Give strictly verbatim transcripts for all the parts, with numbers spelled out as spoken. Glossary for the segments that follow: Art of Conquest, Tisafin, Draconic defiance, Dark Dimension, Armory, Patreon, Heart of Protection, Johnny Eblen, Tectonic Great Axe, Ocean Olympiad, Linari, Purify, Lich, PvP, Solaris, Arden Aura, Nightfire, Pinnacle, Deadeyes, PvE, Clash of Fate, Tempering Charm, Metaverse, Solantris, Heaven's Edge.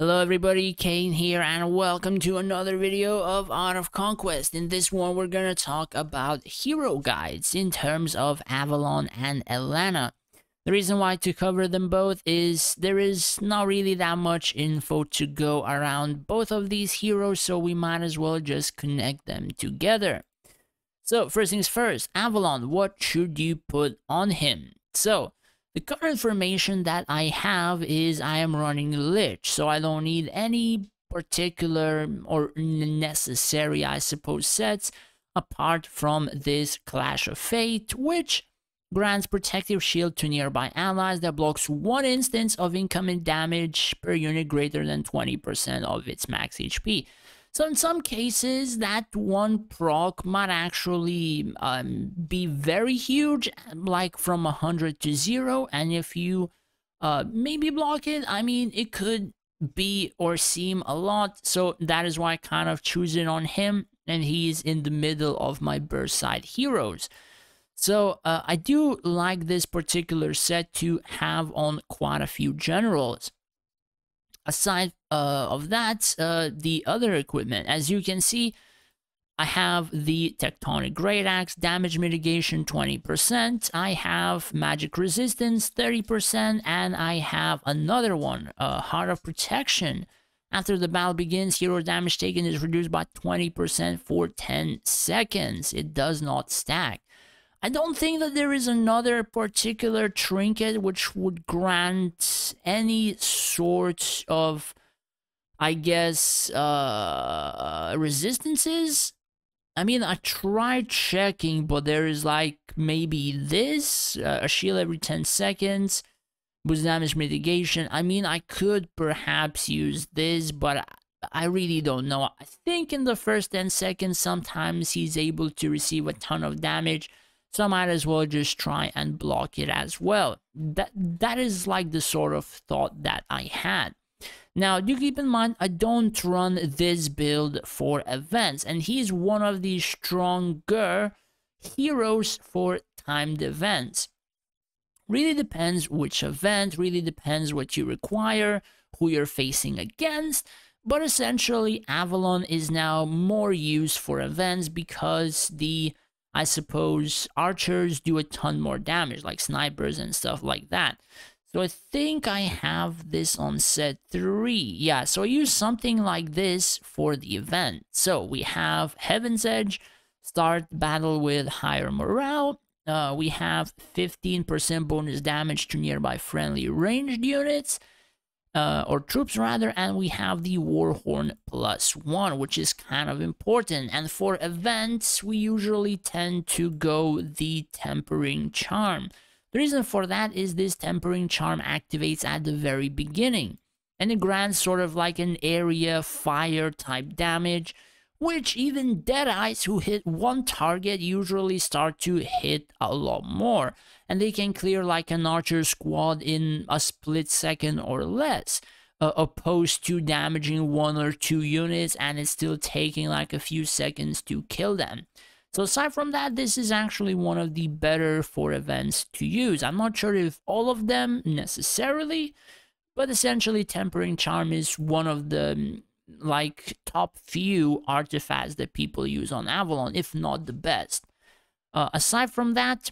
Hello everybody, Kane here and welcome to another video of Art of Conquest. In this one we're gonna talk about hero guides in terms of Avalon and Elena. The reason why to cover them both is there is not really that much info to go around both of these heroes, so we might as well just connect them together. So first things first, Avalon, what should you put on him? So the current formation that I have is I am running Lich, so I don't need any particular or necessary, I suppose, sets apart from this Clash of Fate, which grants protective shield to nearby allies that blocks one instance of incoming damage per unit greater than twenty percent of its max H P. So in some cases, that one proc might actually um, be very huge, like from one hundred to zero, and if you uh, maybe block it, I mean, it could be or seem a lot, so that is why I kind of choose it on him, and he's in the middle of my burst side heroes. So uh, I do like this particular set to have on quite a few generals. Aside uh, of that, uh, the other equipment, as you can see, I have the Tectonic Great Axe, damage mitigation twenty percent, I have magic resistance thirty percent, and I have another one, uh, Heart of Protection. After the battle begins, hero damage taken is reduced by twenty percent for ten seconds. It does not stack. I don't think that there is another particular trinket which would grant any sort of, I guess, uh, resistances. I mean, I tried checking, but there is like maybe this, uh, a shield every ten seconds, boost damage mitigation. I mean, I could perhaps use this, but I really don't know. I think in the first ten seconds, sometimes he's able to receive a ton of damage. So I might as well just try and block it as well. That that is like the sort of thought that I had. Now, do keep in mind, I don't run this build for events, and he's one of the stronger heroes for timed events. Really depends which event, really depends what you require, who you're facing against. But essentially, Avalon is now more used for events because the I suppose archers do a ton more damage, like snipers and stuff like that. So I think I have this on set three. Yeah, so I use something like this for the event. So we have Heaven's Edge, start battle with higher morale. Uh, we have fifteen percent bonus damage to nearby friendly ranged units, uh, or troops rather, and we have the Warhorn plus one, which is kind of important. And for events, we usually tend to go the Tempering Charm. The reason for that is this Tempering Charm activates at the very beginning, and it grants sort of like an area fire type damage, which even Deadeyes who hit one target usually start to hit a lot more, and they can clear like an archer squad in a split second or less, uh, opposed to damaging one or two units and it's still taking like a few seconds to kill them. So aside from that, this is actually one of the better for events to use. I'm not sure if all of them necessarily, but essentially Tempering Charm is one of the like top few artifacts that people use on Avalon, if not the best. Uh, aside from that,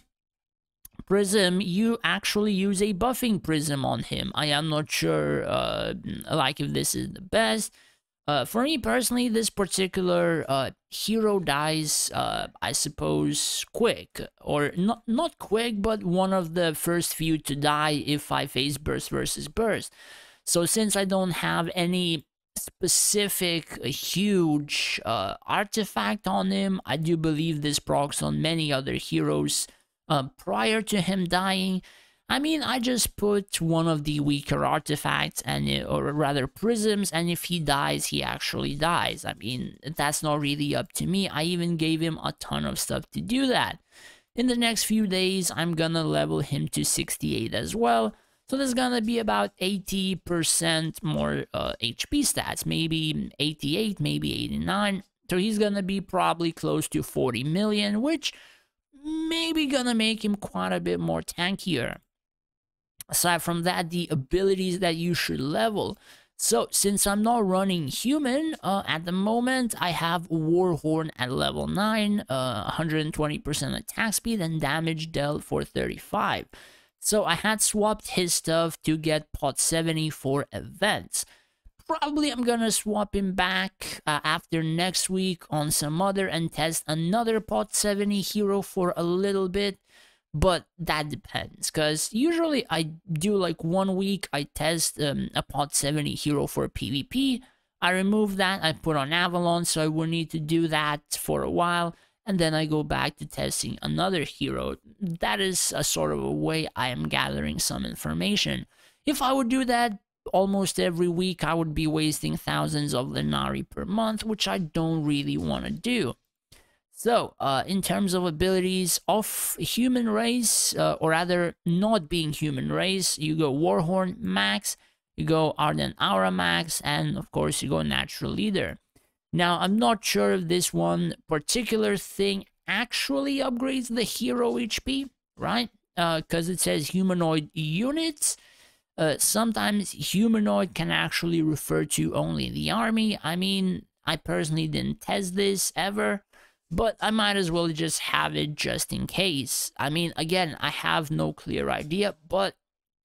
Prism, you actually use a buffing prism on him. I am not sure uh, like if this is the best. Uh, for me personally, this particular uh, hero dies, uh, I suppose, quick. Or not, not quick, but one of the first few to die if I face burst versus burst. So since I don't have any specific huge uh, artifact on him, I do believe this procs on many other heroes uh, prior to him dying. I mean, I just put one of the weaker artifacts and or rather prisms, and if he dies, he actually dies. I mean, that's not really up to me. I even gave him a ton of stuff to do that. In the next few days, I'm gonna level him to sixty-eight as well. So there's gonna be about eighty percent more uh, H P stats, maybe eighty-eight, maybe eighty-nine. So he's gonna be probably close to forty million, which maybe gonna make him quite a bit more tankier. Aside from that, the abilities that you should level. So since I'm not running human uh, at the moment, I have Warhorn at level nine, uh, one hundred twenty percent attack speed and damage dealt for thirty-five. So I had swapped his stuff to get pot seventy for events. Probably I'm gonna swap him back uh, after next week on some other and test another pot seventy hero for a little bit. But that depends, because usually I do like one week, I test um, a pot seventy hero for PvP. I remove that, I put on Avalon, so I will need to do that for a while. And then I go back to testing another hero. That is a sort of a way I am gathering some information. If I would do that almost every week, I would be wasting thousands of Linari per month, which I don't really want to do. So, uh, in terms of abilities of human race, uh, or rather not being human race, you go Warhorn max, you go Arden Aura max, and of course you go Natural Leader. Now, I'm not sure if this one particular thing actually upgrades the hero H P, right? Because uh, it says humanoid units. Uh, sometimes humanoid can actually refer to only the army. I mean, I personally didn't test this ever, but I might as well just have it just in case. I mean, again, I have no clear idea, but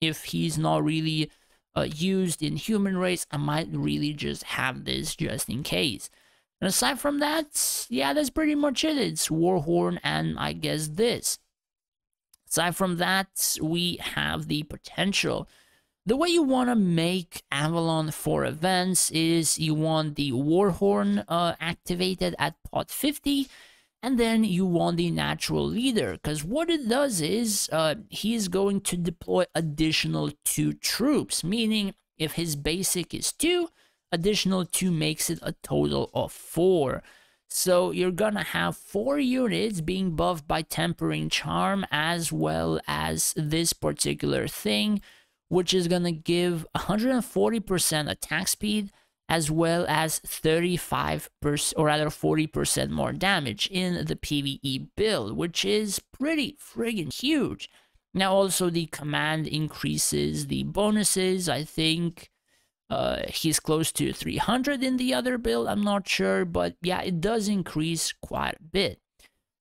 if he's not really uh, used in human race, I might really just have this just in case. And aside from that, yeah, that's pretty much it. It's Warhorn and I guess this. Aside from that, we have the potential. The way you want to make Avalon for events is you want the Warhorn uh, activated at pot fifty, and then you want the Natural Leader, because what it does is uh, he is going to deploy additional two troops, meaning if his basic is two, additional two makes it a total of four. So you're gonna have four units being buffed by Tempering Charm as well as this particular thing, which is going to give one hundred forty percent attack speed as well as thirty-five percent or rather forty percent more damage in the PvE build, which is pretty friggin' huge. Now also the command increases the bonuses. I think uh, he's close to three hundred in the other build. I'm not sure, but yeah, it does increase quite a bit.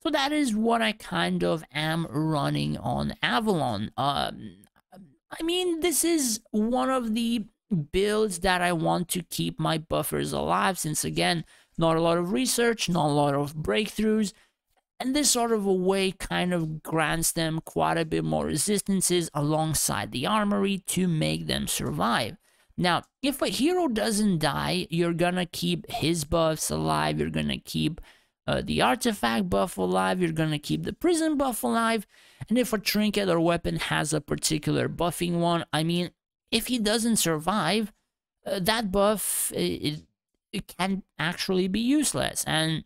So that is what I kind of am running on Avalon. Um, I mean, this is one of the builds that I want to keep my buffers alive, since again, not a lot of research, not a lot of breakthroughs, and this sort of a way kind of grants them quite a bit more resistances alongside the armory to make them survive. Now, if a hero doesn't die, you're gonna keep his buffs alive, you're gonna keep Uh, the artifact buff alive, you're gonna keep the prison buff alive, and if a trinket or weapon has a particular buffing one, I mean, if he doesn't survive, uh, that buff it, it can actually be useless. And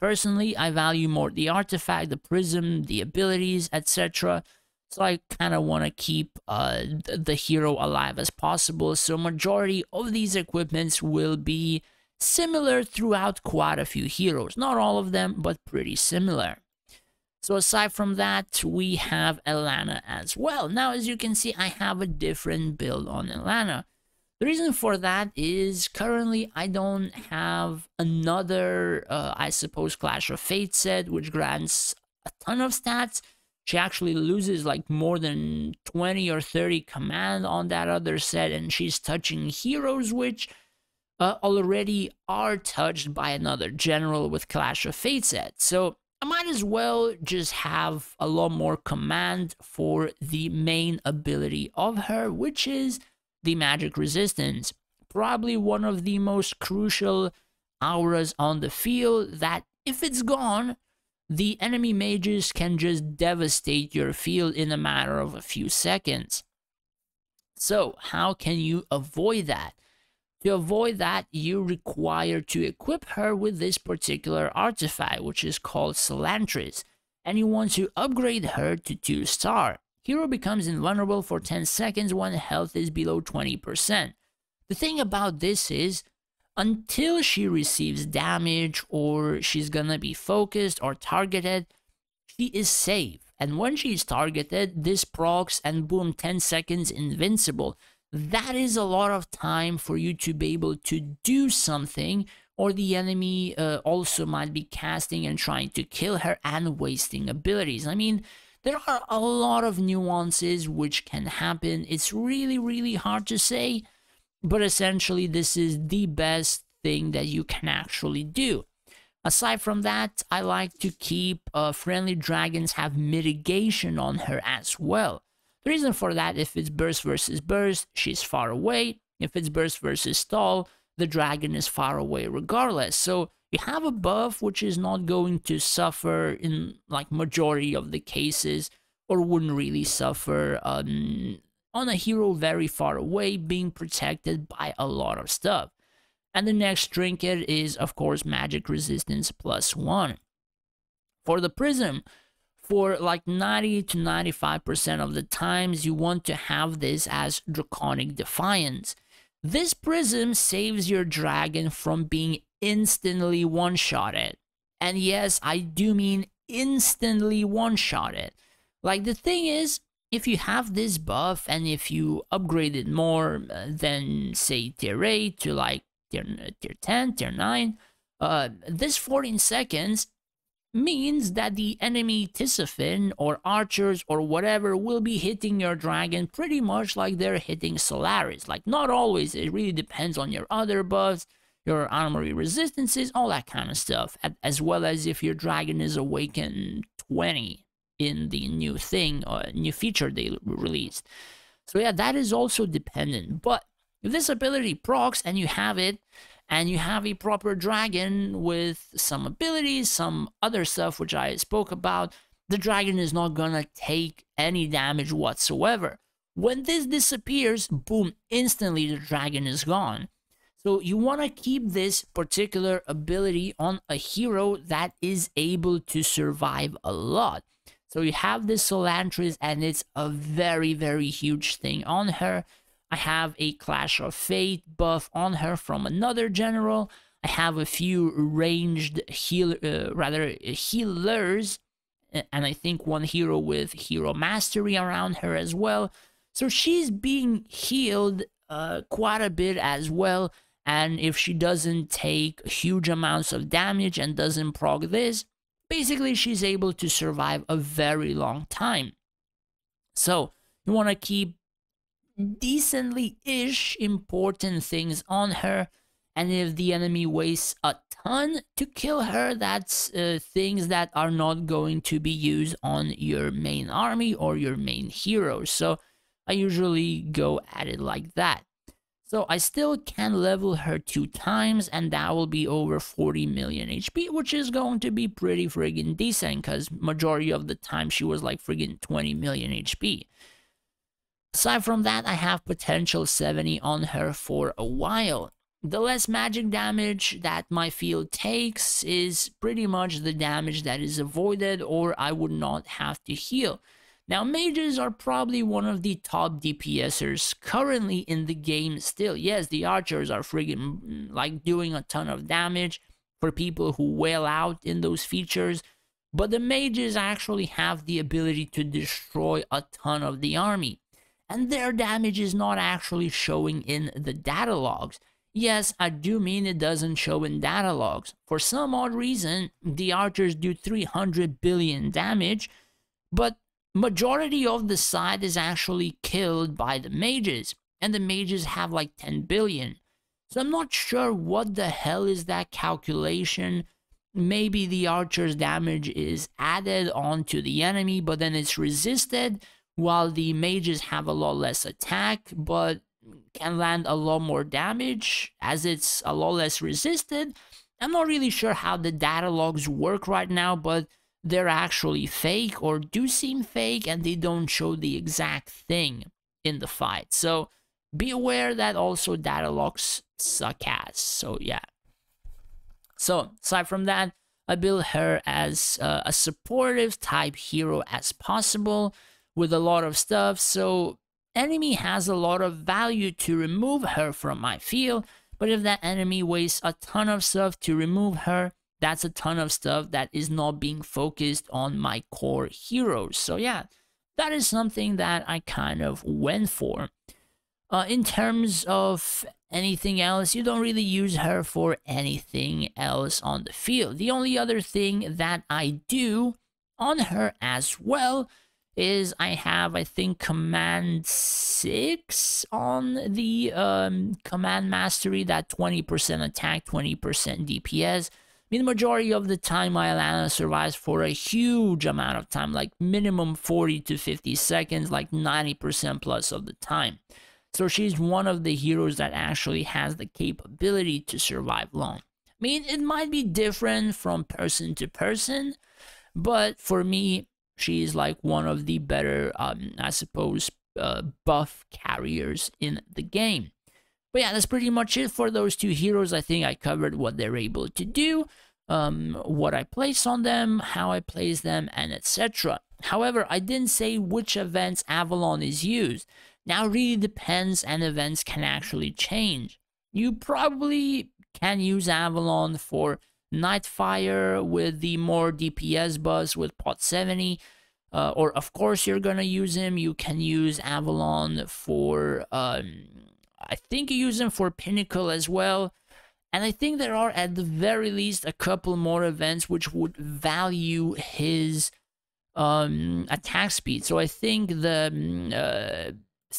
personally, I value more the artifact, the prism, the abilities, etc. So I kind of want to keep uh, the, the hero alive as possible, so majority of these equipments will be similar throughout quite a few heroes, not all of them, but pretty similar. So aside from that, we have Elena as well. Now, as you can see, I have a different build on Elena. The reason for that is currently I don't have another, uh, I suppose, Clash of Fate set, which grants a ton of stats. She actually loses like more than twenty or thirty command on that other set, and she's touching heroes which Uh, already are touched by another general with Clash of Fate set. So I might as well just have a lot more command for the main ability of her, which is the magic resistance. Probably one of the most crucial auras on the field that if it's gone, the enemy mages can just devastate your field in a matter of a few seconds. So how can you avoid that? To avoid that, you require to equip her with this particular artifact, which is called Solantris, and you want to upgrade her to two star. Hero becomes invulnerable for ten seconds when health is below twenty percent. The thing about this is, until she receives damage or she's gonna be focused or targeted, she is safe. And when she's targeted, this procs and boom, ten seconds invincible. that is a lot of time for you to be able to do something, or the enemy uh, also might be casting and trying to kill her and wasting abilities. I mean, there are a lot of nuances which can happen. It's really, really hard to say, but essentially this is the best thing that you can actually do. Aside from that, I like to keep uh, friendly dragons have mitigation on her as well. The reason for that, if it's burst versus burst, she's far away. If it's burst versus stall, the dragon is far away regardless. So you have a buff which is not going to suffer in like majority of the cases, or wouldn't really suffer um, on a hero very far away being protected by a lot of stuff. And the next trinket is, of course, magic resistance plus one. For the prism, for like ninety to ninety-five percent of the times, you want to have this as Draconic Defiance. This prism saves your dragon from being instantly one-shotted. And yes, I do mean instantly one-shotted. Like, the thing is, if you have this buff and if you upgrade it more than, say, tier eight to like tier ten, tier nine, uh, this fourteen seconds means that the enemy Tisafin or archers or whatever will be hitting your dragon pretty much like they're hitting Solaris. Like, not always, it really depends on your other buffs, your armory resistances, all that kind of stuff, as well as if your dragon is awakened twenty in the new thing or new feature they released. So yeah, that is also dependent, but if this ability procs and you have it, and you have a proper dragon with some abilities, some other stuff which I spoke about, the dragon is not gonna take any damage whatsoever. When this disappears, boom, instantly the dragon is gone. So you wanna keep this particular ability on a hero that is able to survive a lot. So you have this Solantris, and it's a very, very huge thing on her. I have a Clash of Fate buff on her from another general. I have a few ranged heal, uh, rather healers, and I think one hero with hero mastery around her as well. So she's being healed uh, quite a bit as well, and if she doesn't take huge amounts of damage and doesn't proc this, basically she's able to survive a very long time. So you want to keep decently-ish important things on her, and if the enemy wastes a ton to kill her, that's uh, things that are not going to be used on your main army or your main hero. So I usually go at it like that. So I still can level her two times, and that will be over forty million H P, which is going to be pretty friggin' decent, because majority of the time she was like friggin' twenty million H P. Aside from that, I have potential seventy on her for a while. The less magic damage that my field takes is pretty much the damage that is avoided, or I would not have to heal. Now, mages are probably one of the top DPSers currently in the game still. Yes, the archers are friggin' like doing a ton of damage for people who wail out in those features, but the mages actually have the ability to destroy a ton of the army. And their damage is not actually showing in the data logs. Yes, I do mean it doesn't show in data logs. For some odd reason, the archers do three hundred billion damage, but majority of the side is actually killed by the mages, and the mages have like ten billion. So I'm not sure what the hell is that calculation. Maybe the archer's damage is added onto the enemy, but then it's resisted, while the mages have a lot less attack, but can land a lot more damage as it's a lot less resisted. I'm not really sure how the data logs work right now, but they're actually fake or do seem fake, and they don't show the exact thing in the fight. So be aware that also data logs suck ass. So yeah. So aside from that, I build her as uh, a supportive type hero as possible, with a lot of stuff, so enemy has a lot of value to remove her from my field, but if that enemy wastes a ton of stuff to remove her, that's a ton of stuff that is not being focused on my core heroes. So yeah, that is something that I kind of went for. Uh, in terms of anything else, you don't really use her for anything else on the field. The only other thing that I do on her as well is I have, I think, command six on the um, command mastery, that twenty percent attack, twenty percent D P S. I mean, the majority of the time, my Elena survives for a huge amount of time, like minimum forty to fifty seconds, like ninety percent plus of the time. So she's one of the heroes that actually has the capability to survive long. I mean, it might be different from person to person, but for me, she's like one of the better, um, I suppose, uh, buff carriers in the game. But yeah, that's pretty much it for those two heroes. I think I covered what they're able to do, um, what I place on them, how I place them, and et cetera. However, I didn't say which events Avalon is used. Now, it really depends, and events can actually change. You probably can use Avalon for Nightfire with the more D P S buzz with pot seventy. Uh, or, of course, you're going to use him. You can use Avalon for... Um, I think you use them for Pinnacle as well, and I think there are at the very least a couple more events which would value his um, attack speed. So I think the, uh,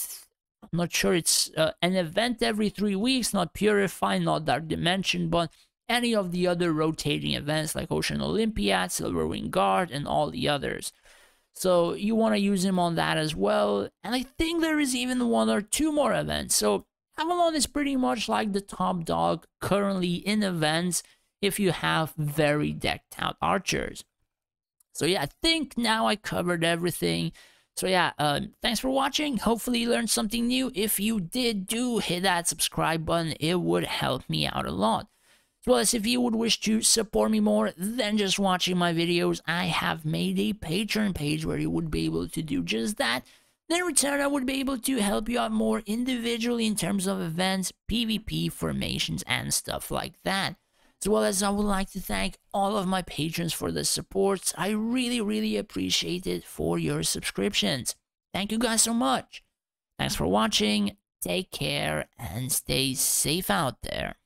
I'm not sure, it's uh, an event every three weeks, not Purify, not Dark Dimension, but any of the other rotating events like Ocean Olympiad, Silverwing Guard, and all the others. So you want to use him on that as well. And I think there is even one or two more events. So Avalon is pretty much like the top dog currently in events if you have very decked out archers. So yeah, I think now I covered everything. So yeah, um, thanks for watching. Hopefully you learned something new. If you did, do hit that subscribe button. It would help me out a lot. Plus, if you would wish to support me more than just watching my videos, I have made a Patreon page where you would be able to do just that. Then in return, I would be able to help you out more individually in terms of events, PvP, formations, and stuff like that. As well as I would like to thank all of my patrons for the supports. I really, really appreciate it for your subscriptions. Thank you guys so much. Thanks for watching. Take care and stay safe out there.